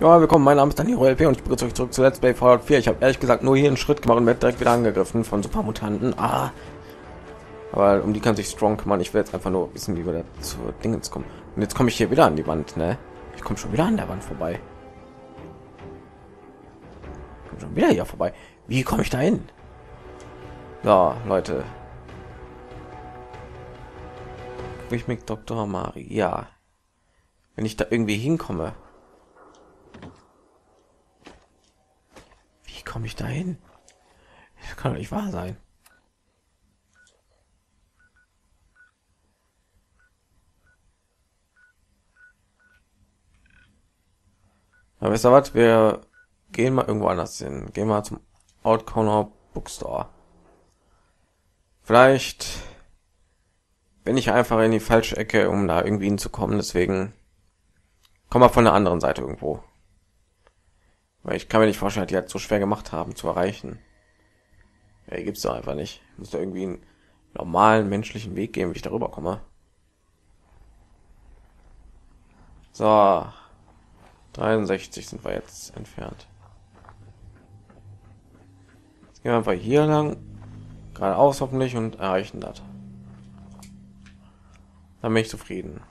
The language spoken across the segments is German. Ja, willkommen, mein Name ist DanieruLP und ich begrüße euch zurück zu Let's Play Fallout 4. Ich habe ehrlich gesagt nur hier einen Schritt gemacht und werde direkt wieder angegriffen von Supermutanten. Ah. Aber um die kann sich Strong kümmern. Ich will jetzt einfach nur wissen, wie wir da zu Dingens kommen. Und jetzt komme ich hier wieder an die Wand, ne? Ich komme schon wieder an der Wand vorbei. Ich komme schon wieder hier vorbei. Wie komme ich da hin? Ja, Leute. Ich mit Dr. Amari. Ja. Wenn ich da irgendwie hinkomme. Wie komme ich da hin? Das kann doch nicht wahr sein. Aber wisst ihr was? Wir gehen mal irgendwo anders hin. Gehen mal zum Old Corner Bookstore. Vielleicht bin ich einfach in die falsche Ecke, um da irgendwie hinzukommen. Deswegen komm mal von der anderen Seite irgendwo. Weil ich kann mir nicht vorstellen, die halt so schwer gemacht haben zu erreichen. Ja, hier gibt's doch einfach nicht. Muss da irgendwie einen normalen menschlichen Weg geben, wie ich darüber komme. So. 63 sind wir jetzt entfernt. Jetzt gehen wir einfach hier lang, geradeaus hoffentlich, und erreichen das. Dann bin ich zufrieden.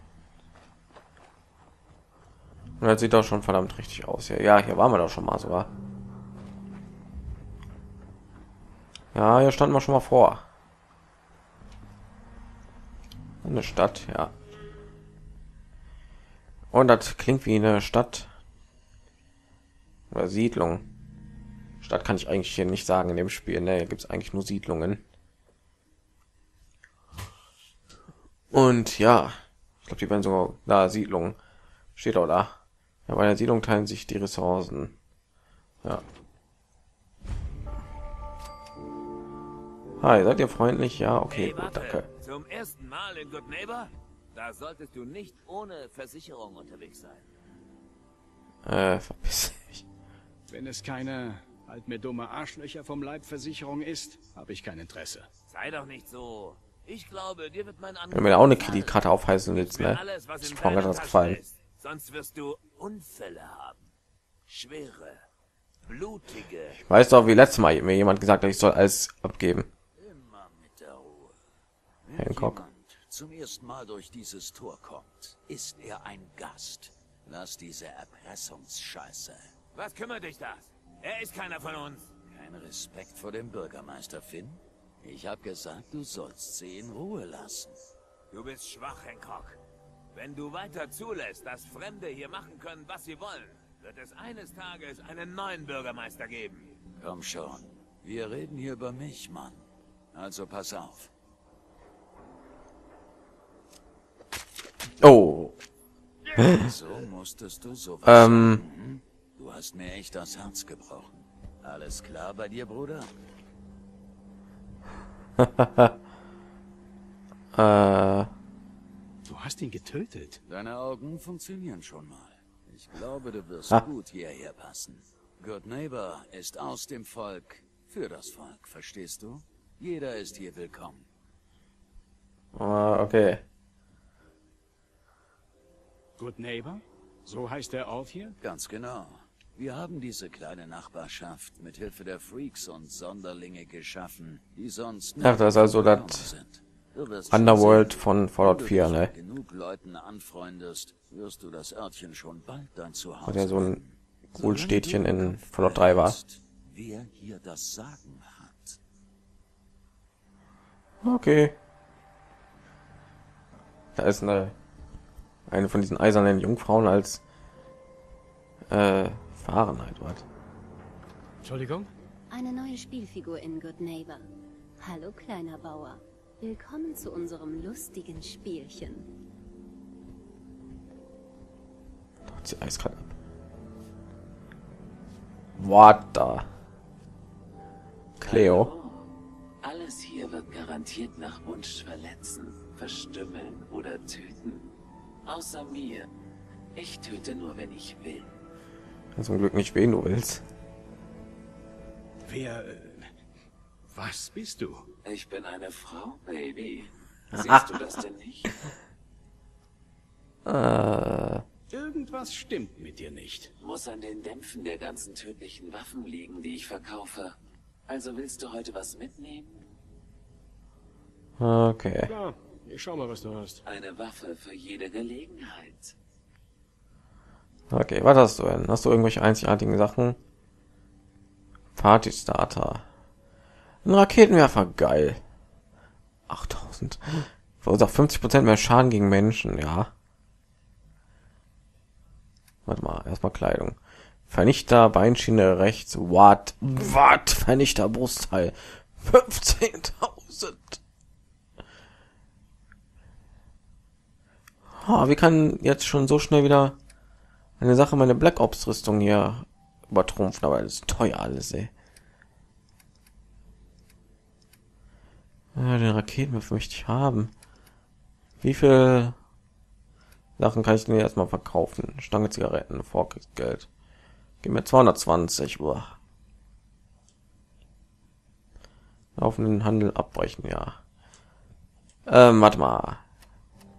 Und das sieht doch schon verdammt richtig aus. Ja, hier waren wir doch schon mal sogar. Ja, hier standen wir schon mal vor. Eine Stadt, ja. Und das klingt wie eine Stadt. Oder Siedlung. Stadt kann ich eigentlich hier nicht sagen in dem Spiel. Ne, hier gibt es eigentlich nur Siedlungen. Und ja, ich glaube, die werden sogar da Siedlungen. Steht auch da. Ja, bei der Siedlung teilen sich die Ressourcen. Ja. Hi, seid ihr freundlich? Ja, okay, hey, gut, danke. Zum ersten Mal in Good Neighbor? Da solltest du nicht ohne Versicherung unterwegs sein. Verpiss dich. Wenn es keine halt mir dumme Arschlöcher vom Leib Versicherung ist, habe ich kein Interesse. Sei doch nicht so. Ich glaube, dir wird mein Angebot. Wenn mir auch eine Kreditkarte aufheißen willst, ne? Strong hat das gefallen. Sonst wirst du Unfälle haben. Schwere, blutige. Ich weiß doch, wie letztes Mal mir jemand gesagt hat, ich soll alles abgeben. Immer mit der Ruhe. Hancock. Zum ersten Mal durch dieses Tor kommt, ist er ein Gast. Lass diese Erpressungsscheiße. Was kümmert dich das? Er ist keiner von uns. Kein Respekt vor dem Bürgermeister, Finn. Ich habe gesagt, du sollst sie in Ruhe lassen. Du bist schwach, Hancock. Wenn du weiter zulässt, dass Fremde hier machen können, was sie wollen, wird es eines Tages einen neuen Bürgermeister geben. Komm schon. Wir reden hier über mich, Mann. Also pass auf. Oh. So musstest du so was machen. Du hast mir echt das Herz gebrochen. Alles klar bei dir, Bruder? Du hast ihn getötet. Deine Augen funktionieren schon mal. Ich glaube, du wirst gut hierher passen. Good Neighbor ist aus dem Volk für das Volk, verstehst du? Jeder ist hier willkommen. Okay. Good Neighbor? So heißt der Ort hier? Ganz genau. Wir haben diese kleine Nachbarschaft mit Hilfe der Freaks und Sonderlinge geschaffen, die sonst nicht. Ach, das ist also das Underworld von Fallout 4, ne? Wenn du genug Leuten anfreundest, wirst du das Örtchen schon bald dein Zuhause. Was ja so ein Kohlstädtchen in Fallout 3 war. Wer hier das Sagen hat. Okay. Da ist eine von diesen eisernen Jungfrauen als Fahrenheit. What? Entschuldigung? Eine neue Spielfigur in Good Neighbor. Hallo, kleiner Bauer. Willkommen zu unserem lustigen Spielchen. Da hat sie eiskalt ab. What the? Cleo? Alles hier wird garantiert nach Wunsch verletzen, verstümmeln oder töten. Außer mir. Ich töte nur, wenn ich will. Zum Glück nicht, wen du willst. Wer... was bist du? Ich bin eine Frau, Baby. Siehst du das denn nicht? Irgendwas stimmt mit dir nicht. Muss an den Dämpfen der ganzen tödlichen Waffen liegen, die ich verkaufe. Also willst du heute was mitnehmen? Okay. Ja, ich schau mal, was du hast. Eine Waffe für jede Gelegenheit. Okay, was hast du denn? Hast du irgendwelche einzigartigen Sachen? Partystarter. Ein Raketenwerfer, geil. 8000. Verursacht 50% mehr Schaden gegen Menschen, ja. Warte mal, erstmal Kleidung. Vernichter, Beinschiene rechts, what? Vernichter, Brustteil. 15.000. Oh, wir können jetzt schon so schnell wieder eine Sache, meine Black Ops Rüstung hier übertrumpfen, aber das ist teuer alles, ey. Den Raketenwerfer möchte ich haben. Wie viel Sachen kann ich denn erstmal verkaufen? Stange Zigaretten, Vorkriegsgeld. Gib mir 220 Uhr. Laufenden Handel abbrechen, ja. Warte mal.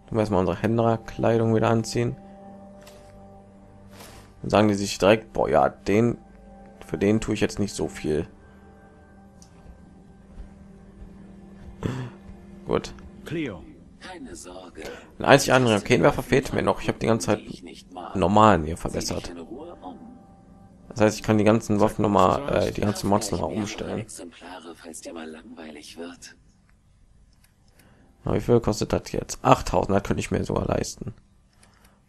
Tun wir erstmal unsere Händlerkleidung wieder anziehen. Dann sagen die sich direkt, boah, ja, den, für den tue ich jetzt nicht so viel. Gut. Cleo. Keine Sorge. Ein einzig anderer Raketenwerfer fehlt mir noch. Ich habe die ganze Zeit normalen hier verbessert. Das heißt, ich kann die ganzen Waffen nochmal, die ganzen Mods nochmal umstellen. Aber wie viel kostet das jetzt? 8000, das könnte ich mir sogar leisten.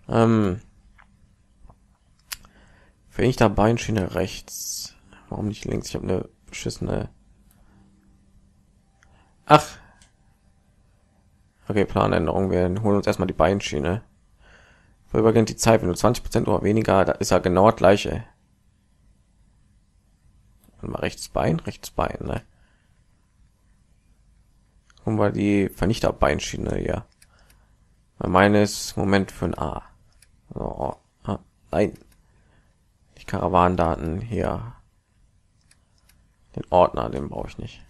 Wenn ich da Beinschiene rechts, warum nicht links? Ich habe eine beschissene. Ach. Okay, Planänderung. Wir holen uns erstmal die Beinschiene. Vorübergehend die Zeit, wenn du 20% oder weniger, da ist ja genau das gleiche. Und mal rechts Bein, ne? Und mal die Vernichterbeinschiene hier. Weil meines Moment für ein A. So, nein. Die Karawandaten hier. Den Ordner, den brauche ich nicht.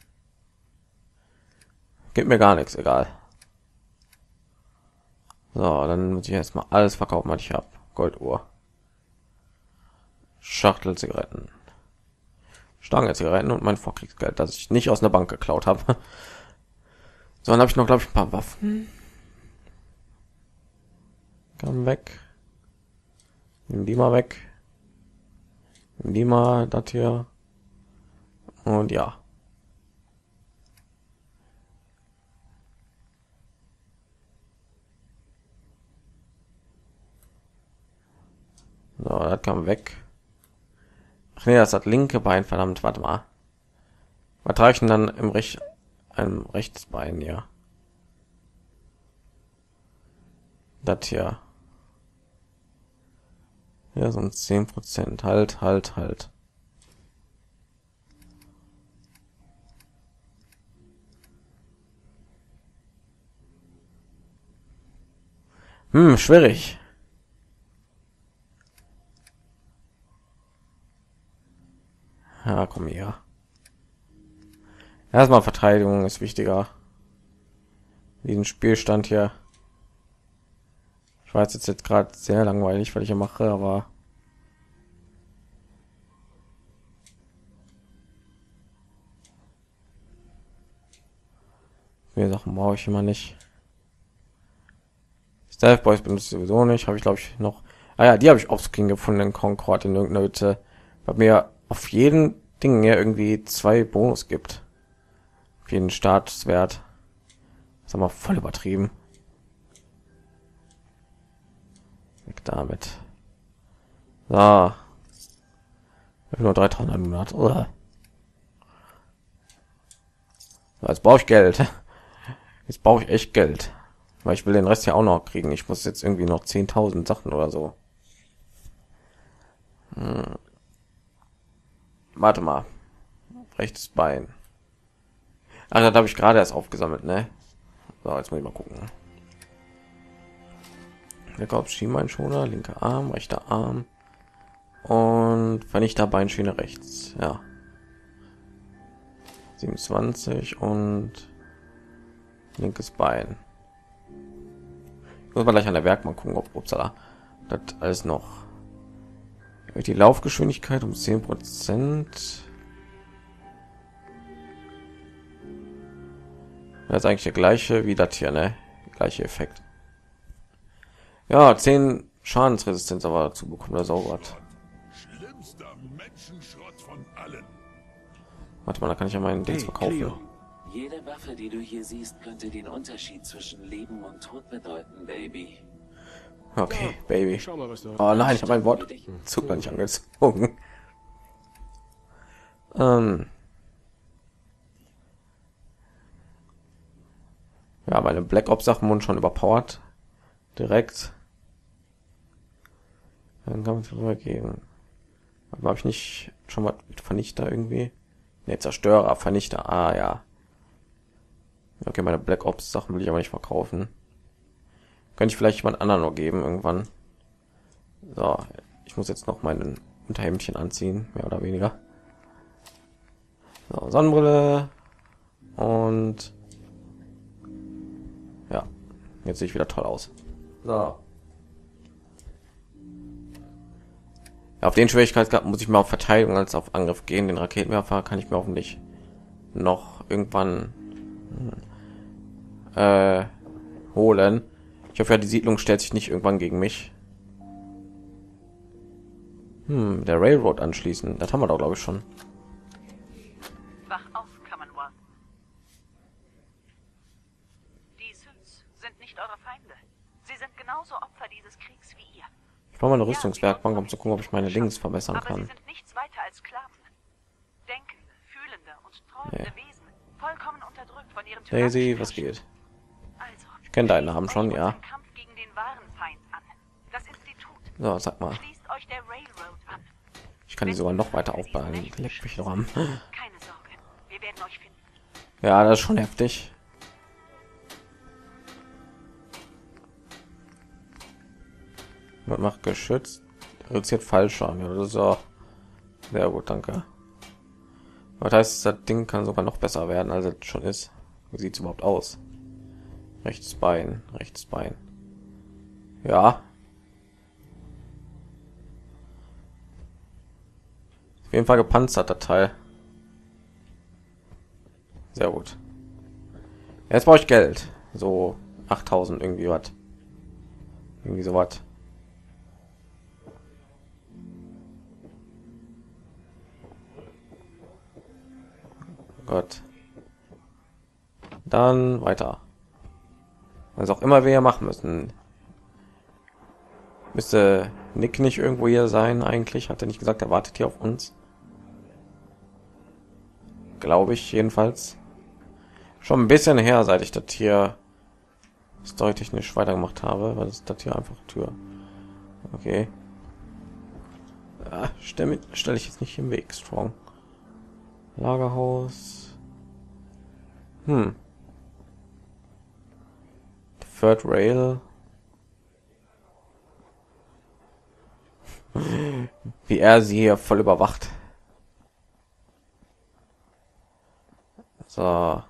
Gibt mir gar nichts, egal. So, dann muss ich erstmal alles verkaufen, was ich habe. Golduhr. Schachtel Zigaretten. Stange Zigaretten und mein Vorkriegsgeld, das ich nicht aus einer Bank geklaut habe. So, dann habe ich noch, glaube ich, ein paar Waffen. Komm weg. Nimm die mal weg. Nimm die mal, das hier. Und ja. So, das kam weg. Ach nee, das hat linke Bein, verdammt, warte mal. Was trage ich denn dann im Rechtsbein, ja. Das hier. Ja, so ein 10%. Halt. Schwierig. Ja, komm hier. Erstmal Verteidigung ist wichtiger. Diesen Spielstand hier. Ich weiß jetzt gerade sehr langweilig, weil ich hier mache, aber mehr Sachen brauche ich immer nicht. Stealth Boys benutze ich sowieso nicht. Habe ich, glaube ich, noch. Ah ja, die habe ich offscreen gefunden in Concord in irgendeiner Hütte. Bei mir auf jeden Ding ja irgendwie 2 Bonus gibt. Auf jeden Startwert. Das haben wir voll übertrieben. Weg damit. So. Nur 3000 im Monat. Oder? Jetzt brauche ich Geld. Jetzt brauche ich echt Geld. Weil ich will den Rest ja auch noch kriegen. Ich muss jetzt irgendwie noch 10.000 Sachen oder so. Warte mal. Rechtes Bein. Ah, das habe ich gerade erst aufgesammelt, ne? So, jetzt muss ich mal gucken. Der Kopf, Schienbeinschoner, linker Arm, rechter Arm. Und Vernichterbeinschiene rechts. Ja. 27 und linkes Bein. Muss man gleich an der Werkbank gucken, ob, upsala, Das alles noch. Die Laufgeschwindigkeit um 10%. Das ist eigentlich der gleiche wie das hier, ne? Gleiche Effekt. Ja, 10 Schadensresistenz aber dazu bekommen, der Saugert. Warte mal, da kann ich ja meinen Dings verkaufen. Cleo. Jede Waffe, die du hier siehst, könnte den Unterschied zwischen Leben und Tod bedeuten, Baby. Okay, Baby. Oh nein, ich habe mein Wort Zug gar nicht angezogen. Ja, meine Black Ops Sachen wurden schon überpowert. Direkt. Dann kann man es übergeben. Aber habe ich nicht schon mal mit Vernichter irgendwie? Ne, Zerstörer, Vernichter. Ah ja. Okay, meine Black Ops Sachen will ich aber nicht verkaufen. Könnte ich vielleicht jemand anderen noch geben irgendwann. So, ich muss jetzt noch meinen Unterhemdchen anziehen, mehr oder weniger. So, Sonnenbrille und ja, jetzt sehe ich wieder toll aus. So. Ja, auf den Schwierigkeitsgrad muss ich mal auf Verteidigung als auf Angriff gehen. Den Raketenwerfer kann ich mir hoffentlich noch irgendwann holen. Ich hoffe ja, die Siedlung stellt sich nicht irgendwann gegen mich. Der Railroad anschließen. Das haben wir doch, glaube ich, schon. Wach auf, Commonwealth. Die Synths sind nicht eure Feinde. Sie sind genauso Opfer dieses Kriegs wie ihr. Ich brauche meine Rüstungswerkbank, um zu gucken, ob ich meine Dings verbessern kann. Aber sie sind nichts weiter als Sklaven. Denkende, fühlende und träumende Wesen, vollkommen unterdrückt von ihrem Tyrannen. Daisy, was geht? Kennt deinen Namen schon, ja. So, sag mal. Ich kann die sogar noch weiter aufbauen. Leck mich doch am. Ja, das ist schon heftig. Man macht geschützt. Reduziert Fallschaden oder so. Sehr gut, danke. Was heißt, das Ding kann sogar noch besser werden, als es schon ist. Wie sieht es überhaupt aus? Rechtsbein, Rechtsbein. Ja. Auf jeden Fall gepanzert, der Teil. Sehr gut. Jetzt brauche ich Geld. So 8000 irgendwie was. Irgendwie so was. Gott. Dann weiter. Was auch immer wir machen müssen. Müsste Nick nicht irgendwo hier sein eigentlich? Hat er nicht gesagt, er wartet hier auf uns? Glaube ich jedenfalls. Schon ein bisschen her, seit ich das hier storytechnisch weitergemacht habe, weil das hier einfach Tür. Okay. Ja, stelle ich jetzt nicht im Weg, Strong. Lagerhaus. Third Rail. Wie er sie hier voll überwacht. So.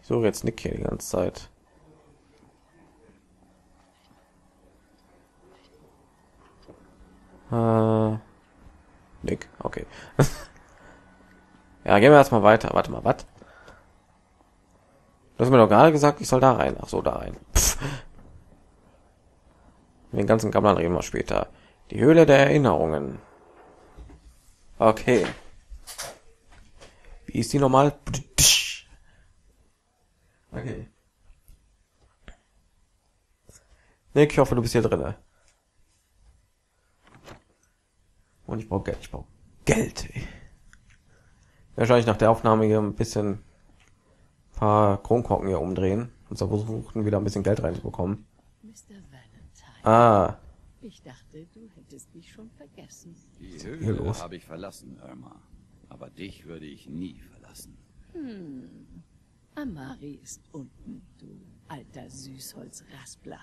Ich suche jetzt Nick hier die ganze Zeit. Nick, okay. Ja, gehen wir erstmal weiter. Warte mal, was? Du hast mir doch gerade gesagt, ich soll da rein. Ach so, da rein. Den ganzen Gammel reden wir später. Die Höhle der Erinnerungen. Okay. Wie ist die normal? Okay. Nick, ich hoffe, du bist hier drin. Und ich brauche Geld. Ich brauche Geld. Wahrscheinlich nach der Aufnahme hier ein bisschen paar Kronkorken hier umdrehen und so versuchen, wieder ein bisschen Geld reinzubekommen. Mr. Valentine. Ah. Ich dachte, du hättest mich schon vergessen. Die Höhle habe ich verlassen, Irma. Aber dich würde ich nie verlassen. Amari ist unten, du alter Süßholzraspler.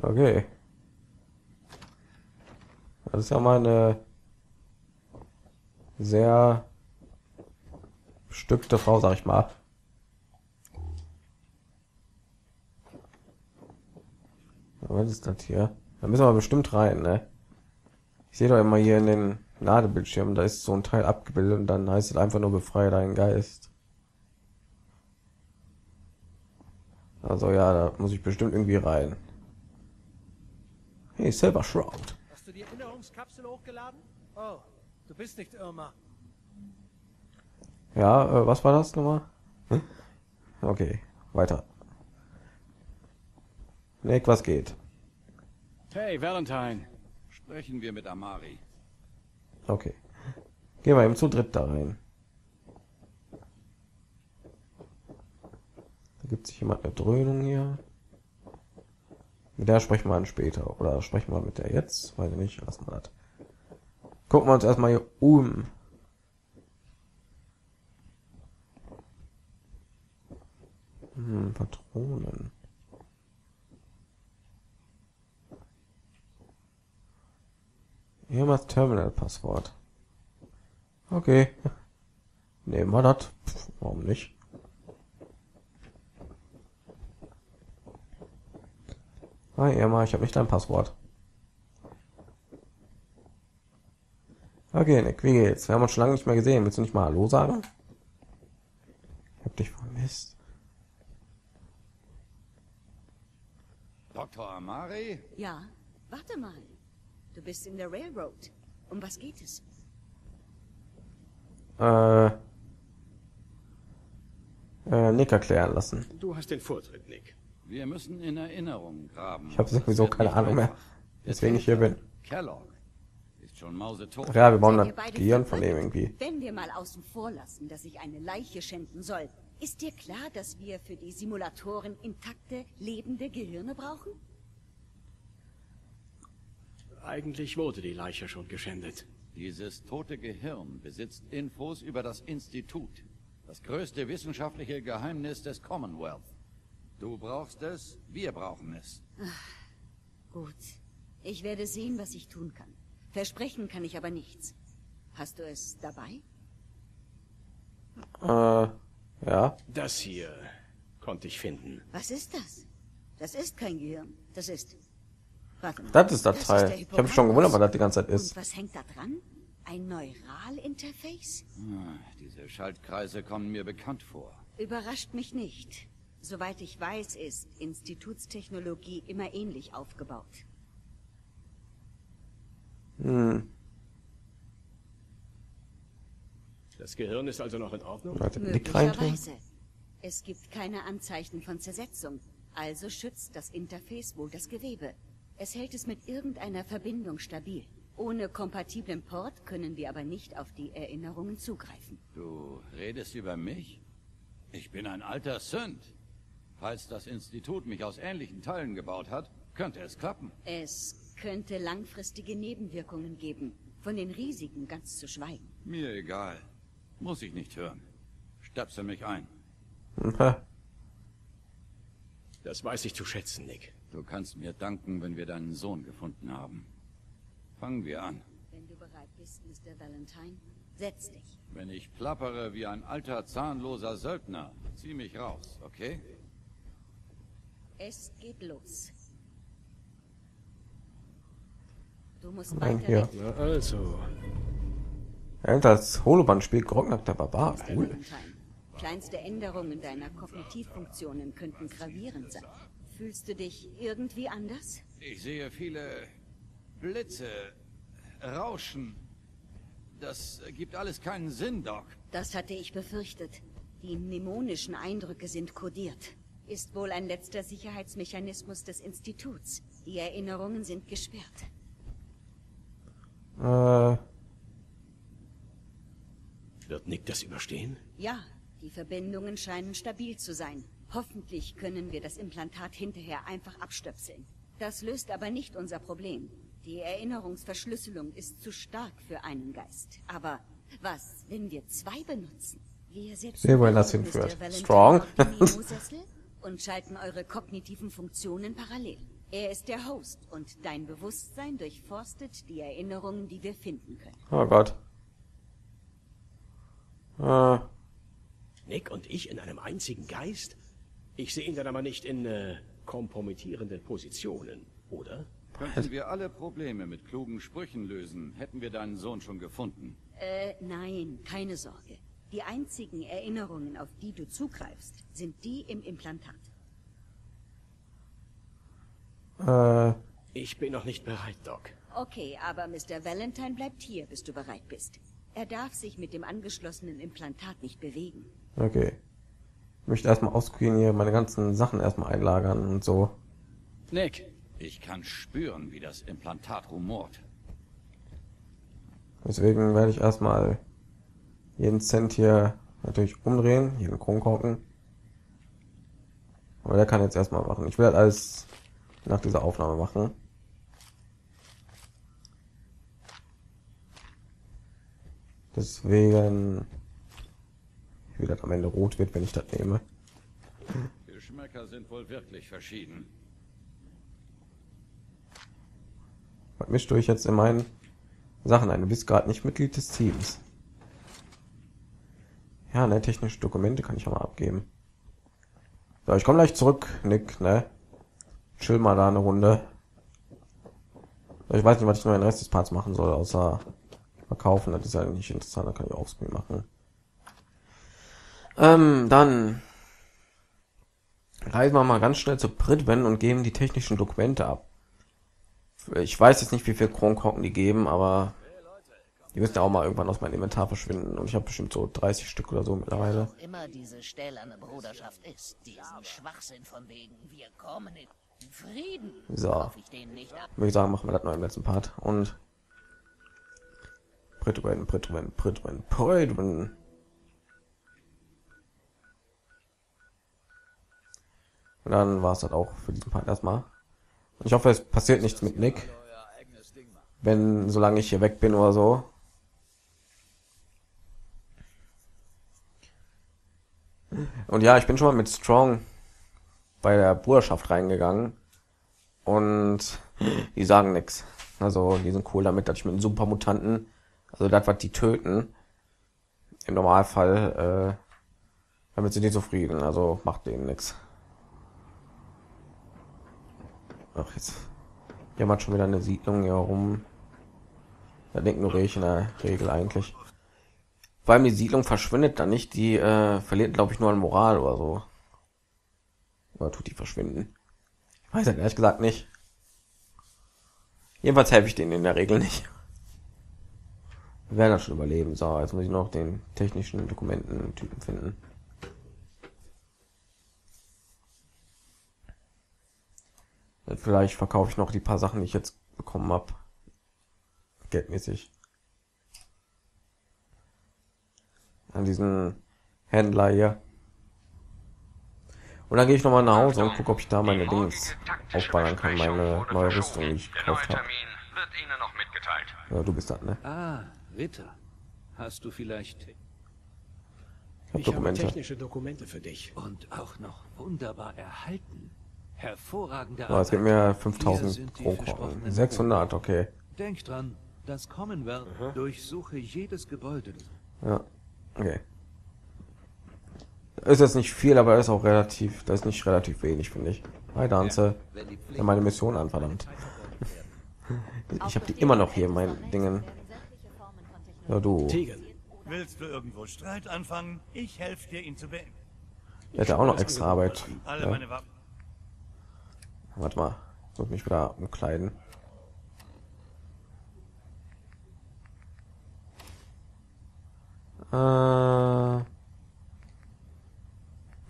Okay. Das ist ja meine sehr bestückte Frau, sag ich mal. Was ist das hier? Da müssen wir bestimmt rein, ne? Ich sehe doch immer hier in den Ladebildschirmen, da ist so ein Teil abgebildet und dann heißt es einfach nur befreie deinen Geist. Also ja, da muss ich bestimmt irgendwie rein. Hey, Silver Shroud. Hast du die Erinnerungskapsel hochgeladen? Oh, du bist nicht Irma. Ja, was war das nochmal? Hm? Okay, weiter. Nick, was geht? Hey, Valentine. Sprechen wir mit Amari. Okay. Gehen wir eben zu dritt da rein. Da gibt es jemand eine Dröhnung hier. Mit der sprechen wir an später. Oder sprechen wir mit der jetzt? Weiß ich nicht, lassen wir das. Gucken wir uns erstmal hier um. Hm, Patronen. Hier mal Terminal-Passwort. Okay. Nehmen wir das. Warum nicht? Ah, Irma, ich habe nicht dein Passwort. Okay, Nick, wie geht's? Wir haben uns schon lange nicht mehr gesehen. Willst du nicht mal Hallo sagen? Ich hab dich vermisst. Dr. Amari? Ja, warte mal. Du bist in der Railroad. Um was geht es? Nick erklären lassen. Du hast den Vortritt, Nick. Wir müssen in Erinnerung graben. Ich habe sowieso keine Ahnung mehr, weswegen ich hier bin. Kellogg ist schon mausetot. Ja, wir bauen das Gehirn von dem irgendwie. Wenn wir mal außen vor lassen, dass ich eine Leiche schänden soll, ist dir klar, dass wir für die Simulatoren intakte, lebende Gehirne brauchen? Eigentlich wurde die Leiche schon geschändet. Dieses tote Gehirn besitzt Infos über das Institut, das größte wissenschaftliche Geheimnis des Commonwealth. Du brauchst es, wir brauchen es. Ach, gut. Ich werde sehen, was ich tun kann. Versprechen kann ich aber nichts. Hast du es dabei? Ja. Das hier konnte ich finden. Was ist das? Das ist kein Gehirn. Das ist... Warte mal. Das ist das Teil. Ich habe mich schon gewundert, was das die ganze Zeit ist. Und was hängt da dran? Ein Neuralinterface? Hm, diese Schaltkreise kommen mir bekannt vor. Überrascht mich nicht. Soweit ich weiß, ist Institutstechnologie immer ähnlich aufgebaut. Hm. Das Gehirn ist also noch in Ordnung? Möglicherweise. Es gibt keine Anzeichen von Zersetzung, also schützt das Interface wohl das Gewebe. Es hält es mit irgendeiner Verbindung stabil. Ohne kompatiblen Port können wir aber nicht auf die Erinnerungen zugreifen. Du redest über mich? Ich bin ein alter Synth. Falls das Institut mich aus ähnlichen Teilen gebaut hat, könnte es klappen. Es könnte langfristige Nebenwirkungen geben, von den Risiken ganz zu schweigen. Mir egal. Muss ich nicht hören. Stöpsel mich ein. Das weiß ich zu schätzen, Nick. Du kannst mir danken, wenn wir deinen Sohn gefunden haben. Fangen wir an. Wenn du bereit bist, Mr. Valentine, setz dich. Wenn ich plappere wie ein alter, zahnloser Söldner, zieh mich raus, okay? Es geht los. Du musst weiter. Ja, also. Alter, das Holoband spielt grognackter Barbar. Cool. Kleinste Änderungen deiner Kognitivfunktionen könnten gravierend sein. Fühlst du dich irgendwie anders? Ich sehe viele Blitze, Rauschen. Das gibt alles keinen Sinn, Doc. Das hatte ich befürchtet. Die mnemonischen Eindrücke sind kodiert. Ist wohl ein letzter Sicherheitsmechanismus des Instituts. Die Erinnerungen sind gesperrt. Wird Nick das überstehen? Ja, die Verbindungen scheinen stabil zu sein. Hoffentlich können wir das Implantat hinterher einfach abstöpseln. Das löst aber nicht unser Problem. Die Erinnerungsverschlüsselung ist zu stark für einen Geist. Aber was, wenn wir zwei benutzen? Wir setzen wohl das hinführt. Strong. Und schalten eure kognitiven Funktionen parallel. Er ist der Host und dein Bewusstsein durchforstet die Erinnerungen, die wir finden können. Oh Gott. Nick und ich in einem einzigen Geist? Ich sehe ihn dann aber nicht in kompromittierenden Positionen. oder? Könnten wir alle Probleme mit klugen Sprüchen lösen, hätten wir deinen Sohn schon gefunden. Nein, keine Sorge. Die einzigen Erinnerungen, auf die du zugreifst, sind die im Implantat. Ich bin noch nicht bereit, Doc. Okay, aber Mr. Valentine bleibt hier, bis du bereit bist. Er darf sich mit dem angeschlossenen Implantat nicht bewegen. Okay. Ich möchte erstmal ausgehen, hier meine ganzen Sachen erstmal einlagern und so. Nick, ich kann spüren, wie das Implantat rumort. Deswegen werde ich erstmal jeden Cent hier natürlich umdrehen, hier den Kronkorken. Aber der kann jetzt erstmal machen. Ich will halt alles nach dieser Aufnahme machen. Deswegen wie das am Ende rot wird, wenn ich das nehme. Geschmäcker sind wohl wirklich verschieden. Was mischst du dich jetzt in meinen Sachen ein? Du bist gerade nicht Mitglied des Teams. Ja, ne, technische Dokumente kann ich auch mal abgeben. So, ich komme gleich zurück, Nick, ne? Chill mal da eine Runde. So, ich weiß nicht, was ich noch den Rest des Parts machen soll, außer verkaufen. Das ist ja nicht interessant, da kann ich auch Spiel machen. Dann reisen wir mal ganz schnell zu Pritwen und geben die technischen Dokumente ab. Ich weiß jetzt nicht, wie viel Kronkorken die geben, aber die müssen ja auch mal irgendwann aus meinem Inventar verschwinden. Und ich habe bestimmt so 30 Stück oder so mittlerweile. Immer diese stählerne Bruderschaft ist, diesen Schwachsinn von wegen, wir kommen in Frieden. So, würde ich sagen, machen wir das noch im letzten Part. Und Pritwen. Und dann war es das auch für diesen Part erstmal. Und ich hoffe, es passiert nichts mit Nick, wenn solange ich hier weg bin oder so. Und ja, ich bin schon mal mit Strong bei der Bruderschaft reingegangen und die sagen nichts. Also die sind cool damit, dass ich mit den Supermutanten, also das, was die töten, im Normalfall, damit sind die zufrieden. Also macht denen nichts. Ach, jetzt jammert schon wieder eine Siedlung hier rum. Da ignoriere ich in der Regel eigentlich. Vor allem die Siedlung verschwindet dann nicht, die verliert, glaube ich, nur an Moral oder so. Oder tut die verschwinden? Ich weiß halt ehrlich gesagt nicht. Jedenfalls helfe ich denen in der Regel nicht. Wir werden das schon überleben. So, jetzt muss ich noch den technischen Dokumententypen finden. Vielleicht verkaufe ich noch die paar Sachen, die ich jetzt bekommen habe. Geldmäßig. An diesen Händler hier. Und dann gehe ich nochmal nach Hause und gucke, ob ich da meine Dings aufbauen kann, meine neue Rüstung, die ich gekauft habe. Ja, du bist das, ne? Ah, Ritter. Hast du vielleicht... Ich habe technische Dokumente für dich. Und auch noch wunderbar erhalten. Hervorragende Arbeit. Es gibt mir 5000 Kronkorken. 600, okay. Denk dran, das Commonwealth durchsuche jedes Gebäude. Ja, okay. Ist jetzt nicht viel, aber ist auch relativ, das ist nicht relativ wenig, finde ich. Hi, Danze. Ja, meine Mission an, verdammt. Ich habe die immer noch hier in meinen Dingen. Ja, du. Willst du irgendwo Streit anfangen? Ich helfe dir, ihn zu beenden. Der hat ja auch noch extra Arbeit. Ja. Warte mal, ich muss mich wieder umkleiden.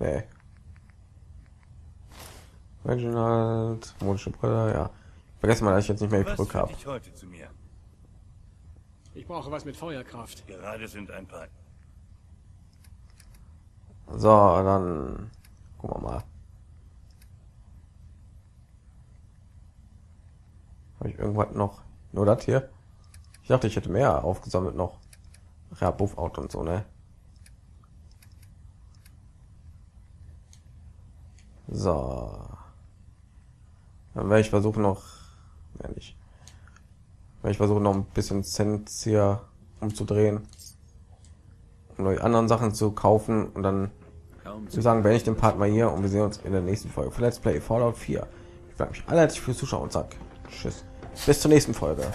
Nee. Reginald, modische Brille, ja. Vergessen mal, dass ich jetzt nicht mehr die Brücke habe. Ich brauche was mit Feuerkraft. Gerade sind ein paar. So, dann gucken wir mal. Habe ich irgendwas noch? Nur das hier? Ich dachte, ich hätte mehr aufgesammelt noch. Ach ja, Buff-Auto und so, ne? So. Dann werde ich versuchen noch... Ja, nicht. Werde ich versuchen noch ein bisschen Cent hier umzudrehen. Um neue anderen Sachen zu kaufen. Und dann zu sagen, wenn ich den Part mal hier und wir sehen uns in der nächsten Folge von Let's Play Fallout 4. Ich bedanke mich alle herzlich fürs Zuschauen und sage tschüss. Bis zur nächsten Folge.